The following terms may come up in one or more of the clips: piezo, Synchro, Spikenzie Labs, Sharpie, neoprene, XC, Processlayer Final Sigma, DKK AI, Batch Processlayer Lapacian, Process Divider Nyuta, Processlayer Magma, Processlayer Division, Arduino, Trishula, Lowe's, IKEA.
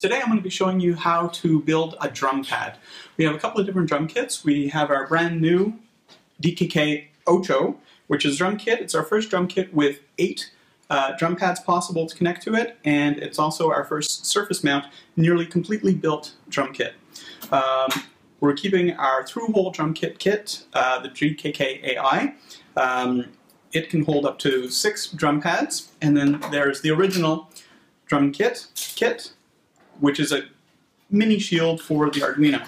Today I'm going to be showing you how to build a drum pad. We have a couple of different drum kits. We have our brand new DKK AI, which is drum kit. It's our first drum kit with 8 drum pads possible to connect to it, and it's also our first surface mount, nearly completely built drum kit. We're keeping our through-hole drum kit, the DKK AI. It can hold up to 6 drum pads, and then there's the original drum kit, which is a mini shield for the Arduino.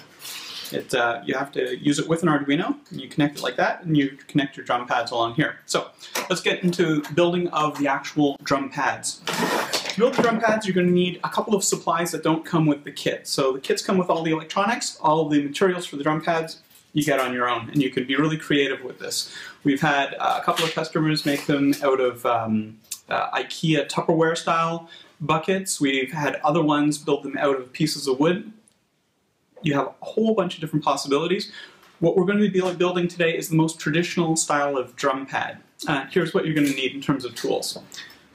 You have to use it with an Arduino. You connect it like that, and you connect your drum pads along here. So let's get into building of the actual drum pads. To build the drum pads, you're going to need a couple of supplies that don't come with the kit. So the kits come with all the electronics, all the materials for the drum pads you get on your own, and you can be really creative with this. We've had a couple of customers make them out of IKEA Tupperware style buckets. We've had other ones build them out of pieces of wood. You have a whole bunch of different possibilities. What we're going to be building today is the most traditional style of drum pad. Here's what you're going to need in terms of tools.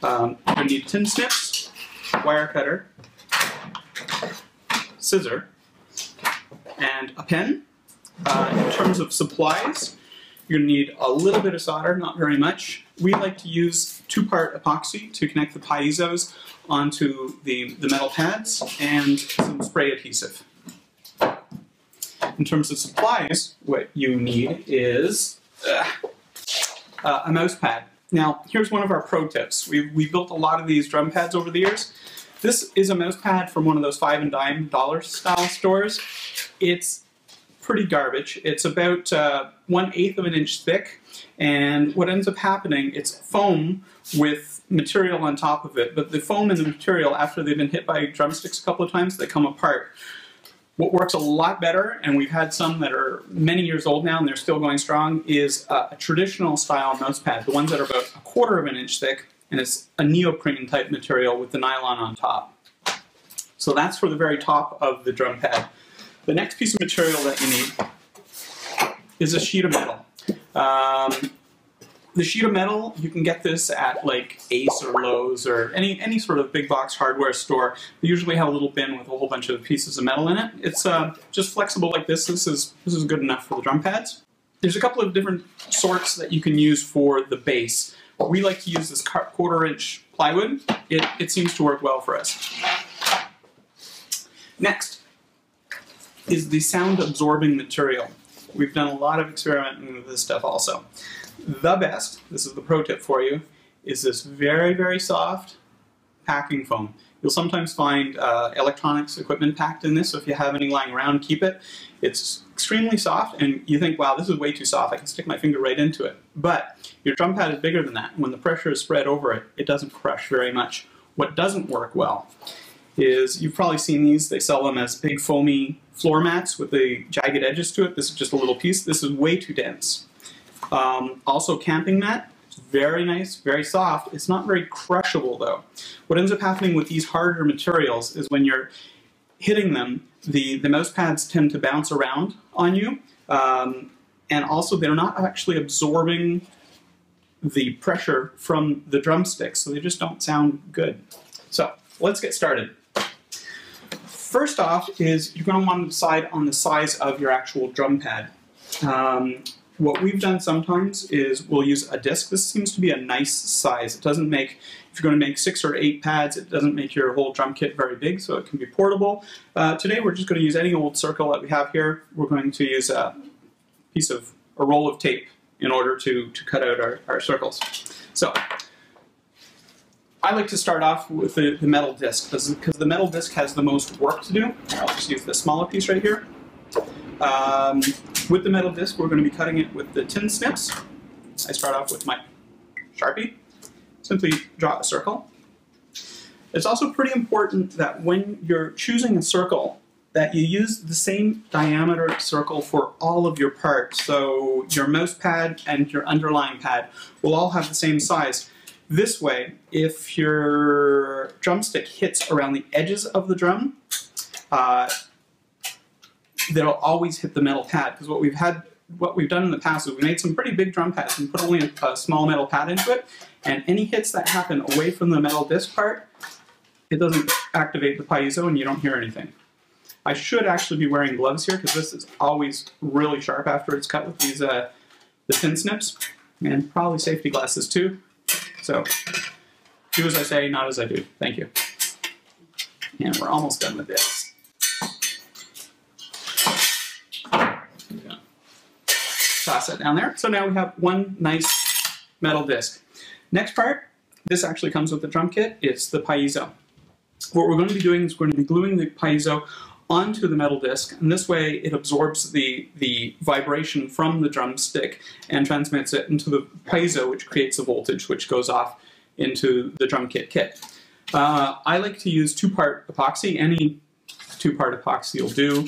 You're going to need tin snips, wire cutter, scissor, and a pen. In terms of supplies, you're going to need a little bit of solder, not very much. We like to use 2-part epoxy to connect the piezos onto the metal pads, and some spray adhesive. In terms of supplies, what you need is a mouse pad. Now, here's one of our pro tips. We've built a lot of these drum pads over the years. This is a mouse pad from one of those $5 and $10 style stores. It's pretty garbage. It's about 1/8 of an inch thick, and what ends up happening, it's foam with material on top of it, but the foam and the material, after they've been hit by drumsticks a couple of times, they come apart. What works a lot better, and we've had some that are many years old now and they're still going strong, is a traditional style mouse pad, the ones that are about 1/4 of an inch thick, and it's a neoprene type material with the nylon on top. So that's for the very top of the drum pad. The next piece of material that you need is a sheet of metal. The sheet of metal, you can get this at like Ace or Lowe's or any sort of big box hardware store. They usually have a little bin with a whole bunch of pieces of metal in it. It's just flexible like this. This is good enough for the drum pads. There's a couple of different sorts that you can use for the base. We like to use this 1/4 inch plywood. It seems to work well for us. Next is the sound absorbing material. We've done a lot of experimenting with this stuff also. The best, this is the pro tip for you, is this very, very soft packing foam. You'll sometimes find electronics equipment packed in this, so if you have any lying around, keep it. It's extremely soft, and you think, wow, this is way too soft, I can stick my finger right into it. But your drum pad is bigger than that. When the pressure is spread over it, it doesn't crush very much. What doesn't work well is, you've probably seen these, they sell them as big foamy floor mats with the jagged edges to it. This is just a little piece. This is way too dense. Also camping mat, very nice, very soft. It's not very crushable though. What ends up happening with these harder materials is when you're hitting them, the mouse pads tend to bounce around on you, and also they're not actually absorbing the pressure from the drumsticks, so they just don't sound good. So let's get started. First off is you're going to want to decide on the size of your actual drum pad. What we've done sometimes is we'll use a disc. This seems to be a nice size. It doesn't make, if you're going to make 6 or 8 pads, it doesn't make your whole drum kit very big, so it can be portable. Today we're just going to use any old circle that we have here. We're going to use a roll of tape in order to cut out our circles. So I like to start off with the metal disc, because the metal disc has the most work to do. I'll just use the smaller piece right here. With the metal disc, we're going to be cutting it with the tin snips. I start off with my Sharpie. Simply draw a circle. It's also pretty important that when you're choosing a circle, that you use the same diameter circle for all of your parts. So your mouse pad and your underlying pad will all have the same size. This way, if your drumstick hits around the edges of the drum, they'll always hit the metal pad, because what we've done in the past is we made some pretty big drum pads and put only a small metal pad into it, and any hits that happen away from the metal disc part it doesn't activate the piezo and you don't hear anything. I should actually be wearing gloves here because this is always really sharp after it's cut with these the pin snips, and probably safety glasses too. So do as I say, not as I do. Thank you. And we're almost done with this. Yeah. Toss that down there. So now we have one nice metal disc. Next part, this actually comes with the drum kit. It's the piezo. What we're going to be doing is we're going to be gluing the piezo onto the metal disc, and this way it absorbs the vibration from the drumstick and transmits it into the piezo, which creates a voltage which goes off into the drum kit. I like to use two-part epoxy. Any two-part epoxy will do.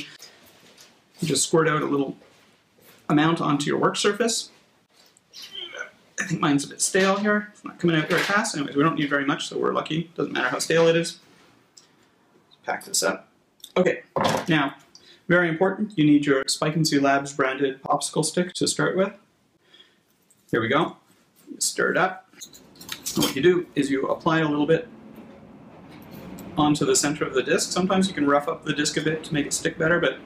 Just squirt out a little amount onto your work surface. I think mine's a bit stale here. It's not coming out very fast. Anyways, we don't need very much, so we're lucky. Doesn't matter how stale it is. Let's pack this up. Okay, now, very important, you need your Spikenzie Labs branded popsicle stick to start with. Here we go. Stir it up. And what you do is you apply a little bit onto the center of the disc. Sometimes you can rough up the disc a bit to make it stick better, but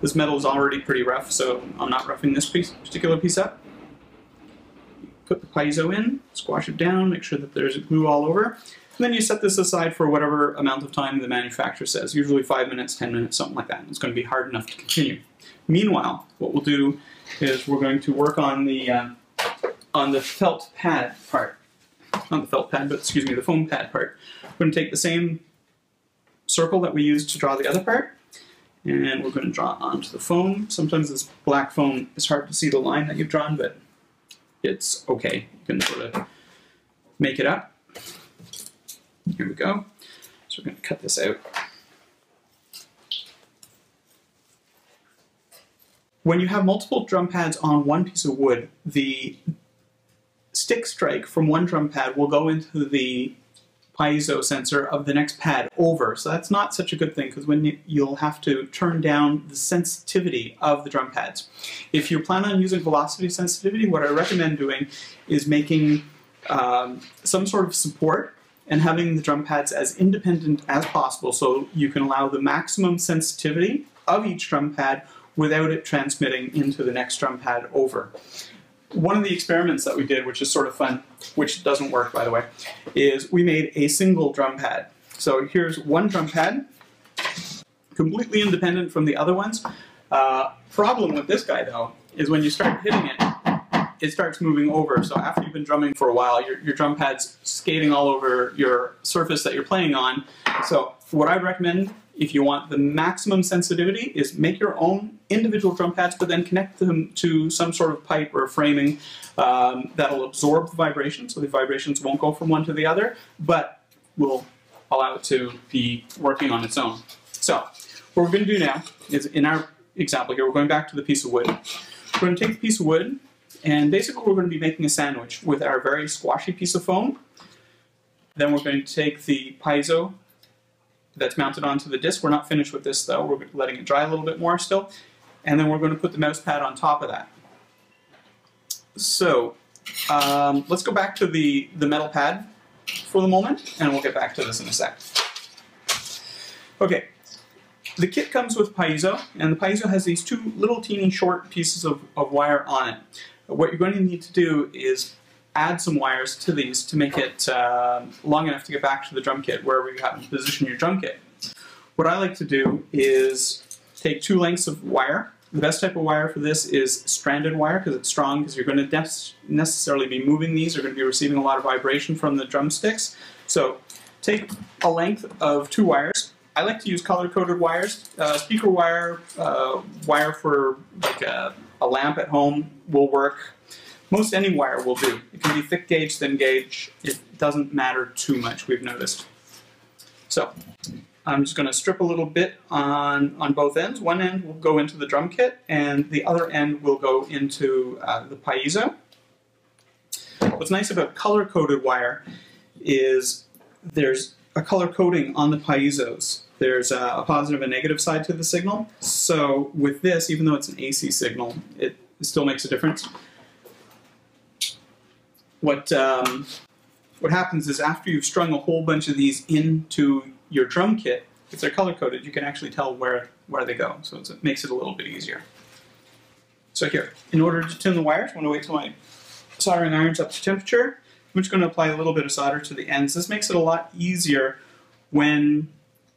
this metal is already pretty rough, so I'm not roughing this particular piece up. Put the piezo in, squash it down, make sure that there's glue all over, and then you set this aside for whatever amount of time the manufacturer says, usually 5 minutes, 10 minutes, something like that. It's going to be hard enough to continue. Meanwhile, what we'll do is we're going to work the foam pad part. We're going to take the same circle that we used to draw the other part, and we're going to draw onto the foam. Sometimes this black foam is hard to see the line that you've drawn, but it's okay. You can sort of make it up. Here we go. So we're going to cut this out. When you have multiple drum pads on one piece of wood, the stick strike from one drum pad will go into the piezo sensor of the next pad over. So that's not such a good thing, because you'll have to turn down the sensitivity of the drum pads. If you plan on using velocity sensitivity, what I recommend doing is making some sort of support and having the drum pads as independent as possible, so you can allow the maximum sensitivity of each drum pad without it transmitting into the next drum pad over. One of the experiments that we did, which is sort of fun, which doesn't work by the way, is we made a single drum pad. So here's one drum pad, completely independent from the other ones. Problem with this guy though, is when you start hitting it, it starts moving over. So after you've been drumming for a while, your drum pad's skating all over your surface that you're playing on. So what I'd recommend, if you want the maximum sensitivity, is make your own individual drum pads, but then connect them to some sort of pipe or framing that'll absorb the vibration, so the vibrations won't go from one to the other, but will allow it to be working on its own. So what we're going to do now is, in our example here, we're going back to the piece of wood. We're going to take the piece of wood, and basically we're going to be making a sandwich with our very squashy piece of foam. Then we're going to take the piezo that's mounted onto the disc. We're not finished with this though, we're letting it dry a little bit more still. And then we're going to put the mouse pad on top of that. So let's go back to the metal pad for the moment, and we'll get back to this in a sec. Okay, the kit comes with piezo, and the piezo has these two little teeny short pieces of wire on it. What you're going to need to do is add some wires to these to make it long enough to get back to the drum kit, wherever you happen to position your drum kit. What I like to do is take two lengths of wire. The best type of wire for this is stranded wire, because it's strong, because you're going to necessarily be moving these. You're going to be receiving a lot of vibration from the drumsticks. So take a length of two wires. I like to use color-coded wires. Speaker wire, wire for like a lamp at home will work. Most any wire will do. It can be thick gauge, thin gauge. It doesn't matter too much, we've noticed. So I'm just going to strip a little bit on both ends. One end will go into the drum kit, and the other end will go into the piezo. What's nice about color-coded wire is there's a color coding on the piezos. There's a positive and negative side to the signal. So with this, even though it's an AC signal, it still makes a difference. What happens is, after you've strung a whole bunch of these into your drum kit, if they're color-coded, you can actually tell where they go. So it makes it a little bit easier. So here, in order to tune the wires, I'm going to wait till my soldering iron's up to temperature. I'm just going to apply a little bit of solder to the ends. This makes it a lot easier when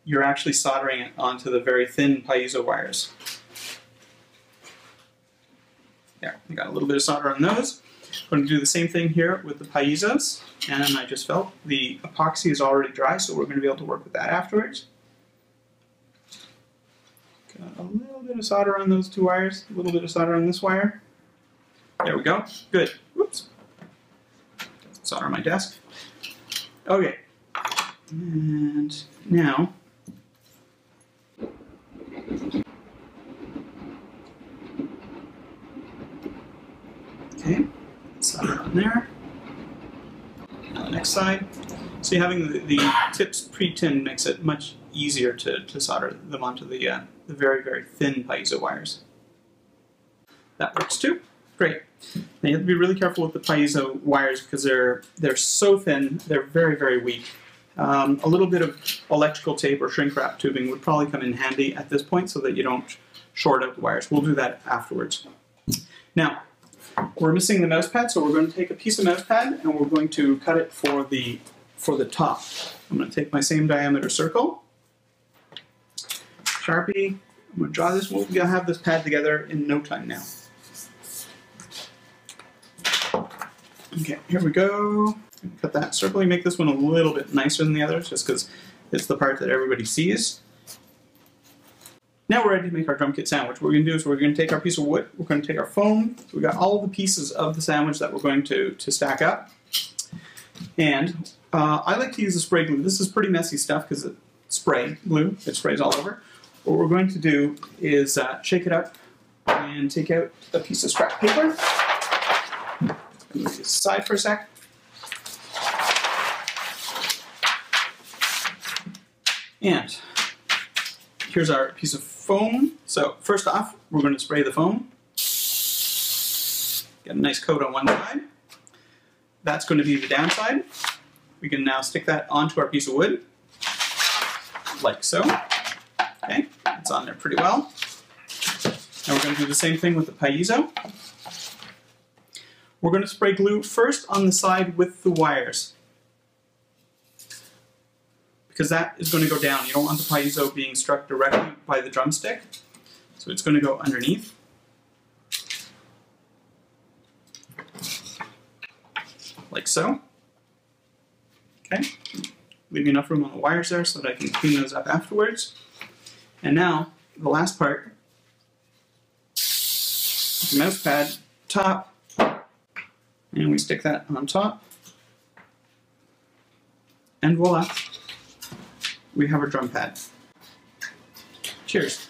you're actually soldering it onto the very thin piezo wires. There, we got a little bit of solder on those. I'm going to do the same thing here with the piezos, and I just felt the epoxy is already dry, so we're going to be able to work with that afterwards. Got a little bit of solder on those two wires, a little bit of solder on this wire. There we go. Good. Whoops. Solder on my desk. Okay. And now... okay. Solder on there. On the next side. See, having the tips pre-tinned makes it much easier to solder them onto the very, very thin piezo wires. That works too. Great. Now you have to be really careful with the piezo wires because they're so thin, they're very, very weak. A little bit of electrical tape or shrink wrap tubing would probably come in handy at this point so that you don't short out the wires. We'll do that afterwards. Now, we're missing the mouse pad, so we're going to take a piece of mouse pad and we're going to cut it for the top. I'm going to take my same diameter circle, Sharpie, I'm going to draw this. We'll have this pad together in no time now. Okay, here we go. Cut that circle. Make this one a little bit nicer than the others, just because it's the part that everybody sees. Now we're ready to make our drum kit sandwich. What we're going to do is we're going to take our piece of wood, we're going to take our foam, so we've got all the pieces of the sandwich that we're going to stack up. And I like to use the spray glue. This is pretty messy stuff because it's spray glue, it sprays all over. What we're going to do is shake it up and take out a piece of scrap paper. Move this aside for a sec. And here's our piece of foam. So first off, we're going to spray the foam. Got a nice coat on one side. That's going to be the downside. We can now stick that onto our piece of wood, like so. Okay, it's on there pretty well. Now we're going to do the same thing with the piezo. We're going to spray glue first on the side with the wires, because that is going to go down. You don't want the piezo being struck directly by the drumstick, so it's going to go underneath. Like so. Okay, leaving enough room on the wires there so that I can clean those up afterwards. And now, the last part, the mouse pad, top, and we stick that on top. And voila. We have our drum pad. Cheers.